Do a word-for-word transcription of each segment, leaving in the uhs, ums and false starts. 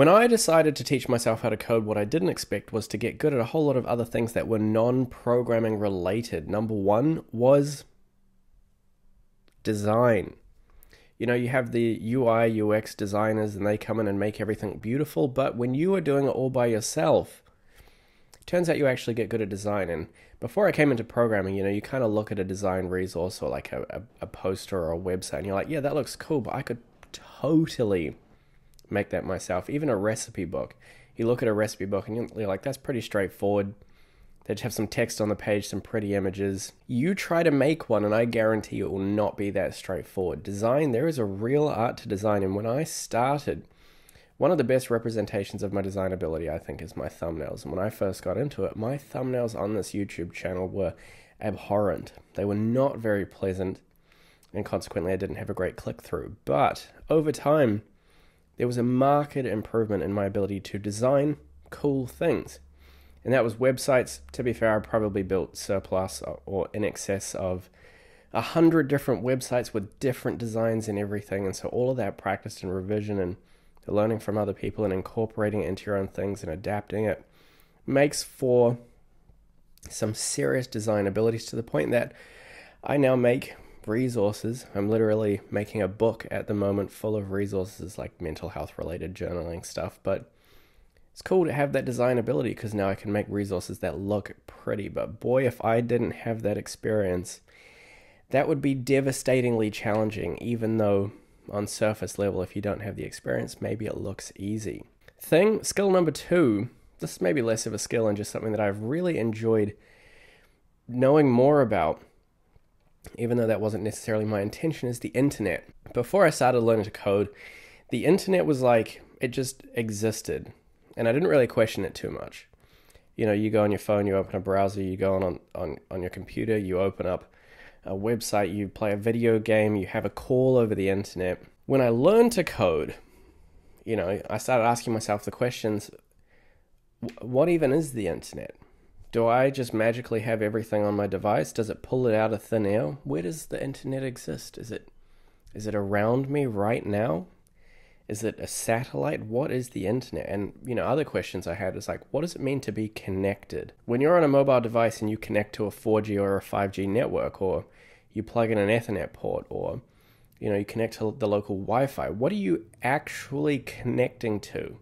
When I decided to teach myself how to code, what I didn't expect was to get good at a whole lot of other things that were non-programming related. Number one was design. You know, you have the U I U X designers and they come in and make everything beautiful, but when you are doing it all by yourself, it turns out you actually get good at design. And before I came into programming, you know, you kind of look at a design resource or like a, a, a poster or a website and you're like, yeah, that looks cool, but I could totally make that myself. Even a recipe book. You look at a recipe book and you're like, that's pretty straightforward. They have some text on the page, some pretty images. You try to make one and I guarantee it will not be that straightforward. Design, there is a real art to design. And when I started, one of the best representations of my design ability, I think, is my thumbnails. And when I first got into it, my thumbnails on this YouTube channel were abhorrent. They were not very pleasant. And consequently, I didn't have a great click through. But over time, there was a marked improvement in my ability to design cool things. And that was websites. To be fair, I probably built surplus or in excess of a hundred different websites with different designs and everything. And so all of that practice and revision and learning from other people and incorporating it into your own things and adapting it makes for some serious design abilities, to the point that I now make resources. I'm literally making a book at the moment full of resources like mental health related journaling stuff, but it's cool to have that design ability because now I can make resources that look pretty. But boy, if I didn't have that experience, that would be devastatingly challenging, even though on surface level, if you don't have the experience, maybe it looks easy. Thing, skill number two, this is maybe less of a skill and just something that I've really enjoyed knowing more about, even though that wasn't necessarily my intention, is the internet. Before I started learning to code, the internet was like, it just existed. And I didn't really question it too much. You know, you go on your phone, you open a browser, you go on, on, on, on your computer, you open up a website, you play a video game, you have a call over the internet. When I learned to code, you know, I started asking myself the questions, what even is the internet? Do I just magically have everything on my device? Does it pull it out of thin air? Where does the internet exist? Is it, is it around me right now? Is it a satellite? What is the internet? And, you know, other questions I had is like, what does it mean to be connected? When you're on a mobile device and you connect to a four G or a five G network, or you plug in an Ethernet port, or, you know, you connect to the local Wi-Fi, what are you actually connecting to?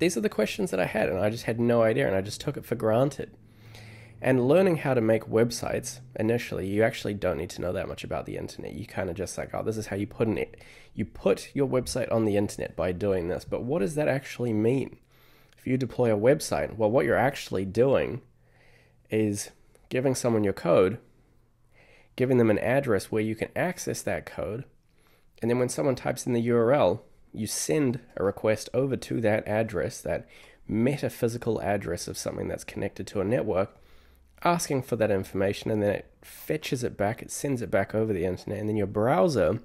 These are the questions that I had, and I just had no idea, and I just took it for granted. And learning how to make websites, initially, you actually don't need to know that much about the internet. You kind of just like, oh, this is how you put an it. You put your website on the internet by doing this. But what does that actually mean? If you deploy a website, well, what you're actually doing is giving someone your code, giving them an address where you can access that code. And then when someone types in the U R L, you send a request over to that address, that metaphysical address of something that's connected to a network, asking for that information, and then it fetches it back, it sends it back over the internet, and then your browser,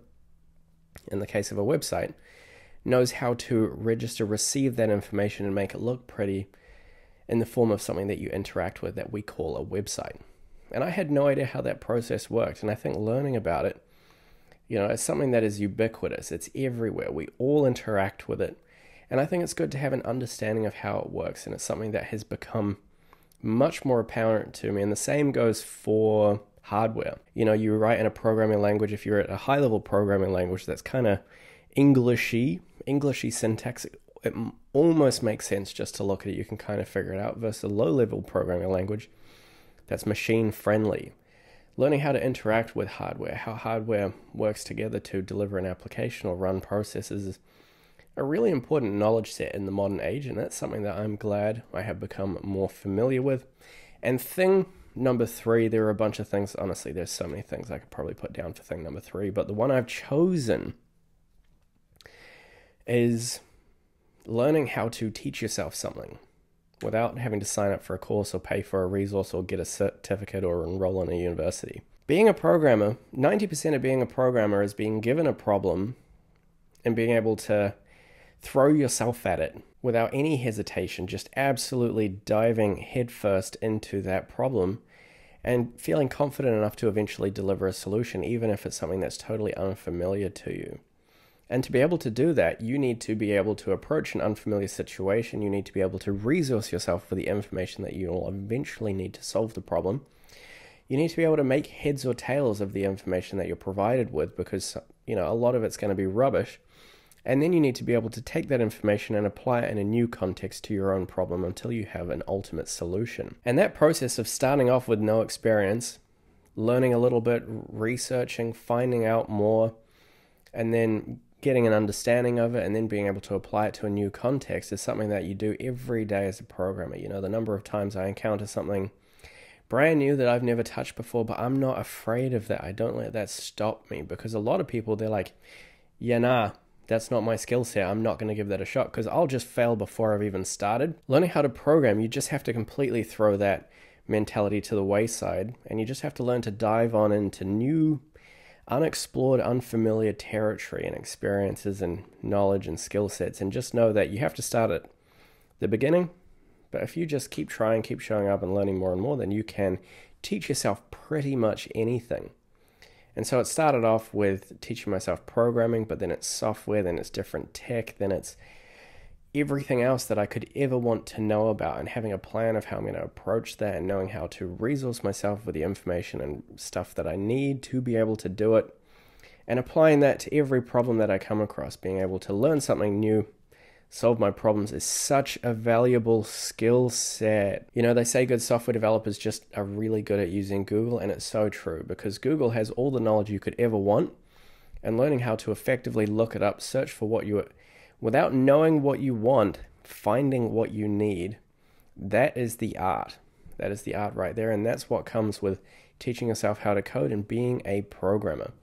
in the case of a website, knows how to register, receive that information and make it look pretty in the form of something that you interact with that we call a website. And I had no idea how that process worked, and I think learning about it, you know, it's something that is ubiquitous, it's everywhere, we all interact with it, and I think it's good to have an understanding of how it works, and it's something that has become much more apparent to me. And the same goes for hardware. You know, you write in a programming language, if you're at a high level programming language that's kind of Englishy, Englishy syntax, it almost makes sense just to look at it. You can kind of figure it out, versus a low level programming language that's machine friendly. Learning how to interact with hardware, how hardware works together to deliver an application or run processes is a really important knowledge set in the modern age, and that's something that I'm glad I have become more familiar with. And thing number three, there are a bunch of things, honestly, there's so many things I could probably put down for thing number three, but the one I've chosen is learning how to teach yourself something without having to sign up for a course or pay for a resource or get a certificate or enroll in a university. Being a programmer, ninety percent of being a programmer is being given a problem and being able to throw yourself at it without any hesitation, just absolutely diving headfirst into that problem and feeling confident enough to eventually deliver a solution, even if it's something that's totally unfamiliar to you. And to be able to do that, you need to be able to approach an unfamiliar situation. You need to be able to resource yourself for the information that you'll eventually need to solve the problem. You need to be able to make heads or tails of the information that you're provided with, because, you know, a lot of it's going to be rubbish. And then you need to be able to take that information and apply it in a new context to your own problem until you have an ultimate solution. And that process of starting off with no experience, learning a little bit, researching, finding out more, and then getting an understanding of it and then being able to apply it to a new context is something that you do every day as a programmer. You know, the number of times I encounter something brand new that I've never touched before, but I'm not afraid of that. I don't let that stop me, because a lot of people, they're like, yeah, nah, that's not my skill set. I'm not going to give that a shot because I'll just fail before I've even started. Learning how to program, you just have to completely throw that mentality to the wayside, and you just have to learn to dive on into new, unexplored, unfamiliar territory and experiences and knowledge and skill sets, and just know that you have to start at the beginning. But if you just keep trying, keep showing up and learning more and more, then you can teach yourself pretty much anything. And so it started off with teaching myself programming, but then it's software, then it's different tech, then it's everything else that I could ever want to know about, and having a plan of how I'm going to approach that and knowing how to resource myself with the information and stuff that I need to be able to do it, and applying that to every problem that I come across. Being able to learn something new, solve my problems, is such a valuable skill set. You know, they say good software developers just are really good at using Google, and it's so true, because Google has all the knowledge you could ever want, and learning how to effectively look it up, search for what you, without knowing what you want, finding what you need, that is the art. That is the art right there, and that's what comes with teaching yourself how to code and being a programmer.